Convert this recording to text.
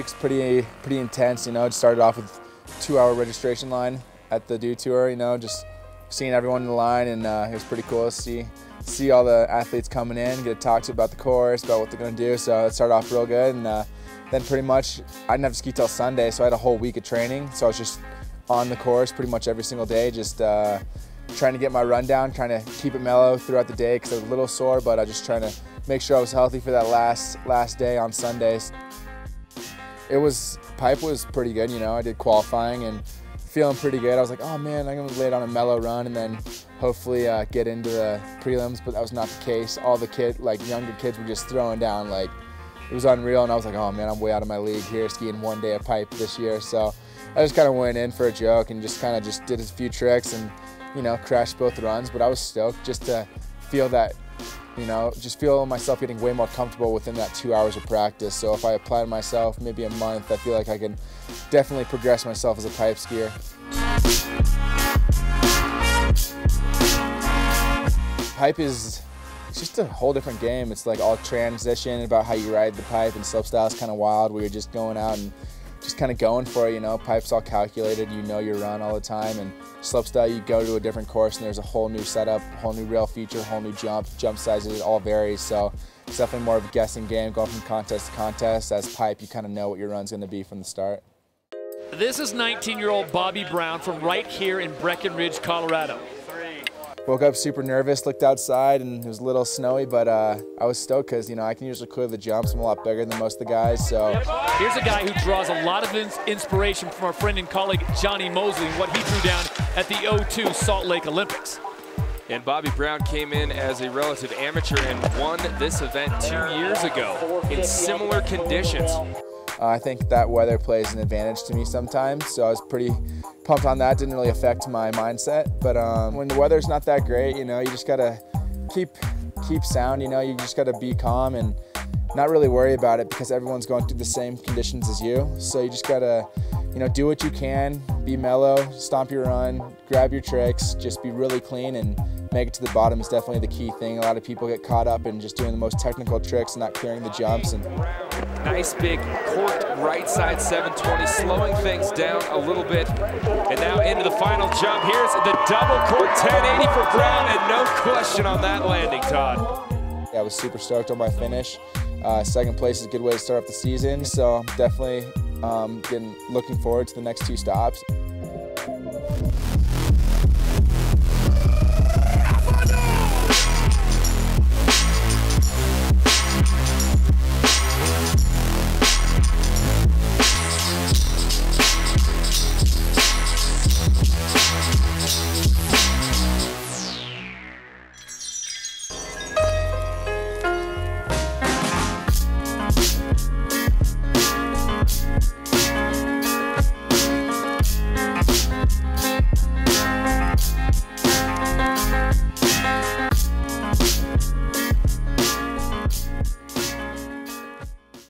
weeks, pretty intense. You know, it started off with a 2-hour registration line at the Dew Tour. You know, just seeing everyone in the line, and it was pretty cool to see all the athletes coming in, get to talk to about the course, about what they're going to do. So it started off real good, and then pretty much I didn't have to ski till Sunday, so I had a whole week of training. So I was just on the course pretty much every single day, just trying to get my run down, trying to keep it mellow throughout the day because I was a little sore, but I was just trying to make sure I was healthy for that last day on Sundays. Pipe was pretty good, you know. I did qualifying and feeling pretty good. I was like, oh man, I'm gonna lay it on a mellow run and then hopefully get into the prelims, but that was not the case. All the younger kids were just throwing down, like, it was unreal, and I was like, oh man, I'm way out of my league here, skiing one day at Pipe this year. So I just kind of went in for a joke and just did a few tricks and, you know, crashed both runs, but I was stoked just to feel that, you know, just feel myself getting way more comfortable within that 2 hours of practice. So if I apply myself maybe a month, I feel like I can definitely progress myself as a pipe skier. Pipe is just a whole different game. It's like all transition about how you ride the pipe, and slopestyle is kind of wild where you're just going out and just kind of going for it, you know. Pipe's all calculated, you know your run all the time, and slopestyle, you go to a different course and there's a whole new setup, whole new rail feature, whole new jump sizes, it all varies. So it's definitely more of a guessing game, going from contest to contest. As pipe, you kind of know what your run's going to be from the start. This is 19-year-old Bobby Brown from right here in Breckenridge, Colorado. Woke up super nervous, looked outside, and it was a little snowy, but I was stoked because, you know, I can usually clear the jumps. I'm a lot bigger than most of the guys, so. Here's a guy who draws a lot of inspiration from our friend and colleague Johnny Moseley, what he drew down at the O2 Salt Lake Olympics. And Bobby Brown came in as a relative amateur and won this event 2 years ago in similar conditions. I think that weather plays an advantage to me sometimes, so I was pretty pumped on that. Didn't really affect my mindset, but when the weather's not that great, you know, you just gotta keep sound. You know, you just gotta be calm and not really worry about it because everyone's going through the same conditions as you. So you just gotta, you know, do what you can, be mellow, stomp your run, grab your tricks, just be really clean and make it to the bottom is definitely the key thing. A lot of people get caught up in just doing the most technical tricks and not clearing the jumps. And nice big cork right side 720, slowing things down a little bit. And now into the final jump. Here's the double cork 1080 for Brown, and no question on that landing, Todd. Yeah, I was super stoked on my finish. Second place is a good way to start off the season, so I'm definitely looking forward to the next two stops.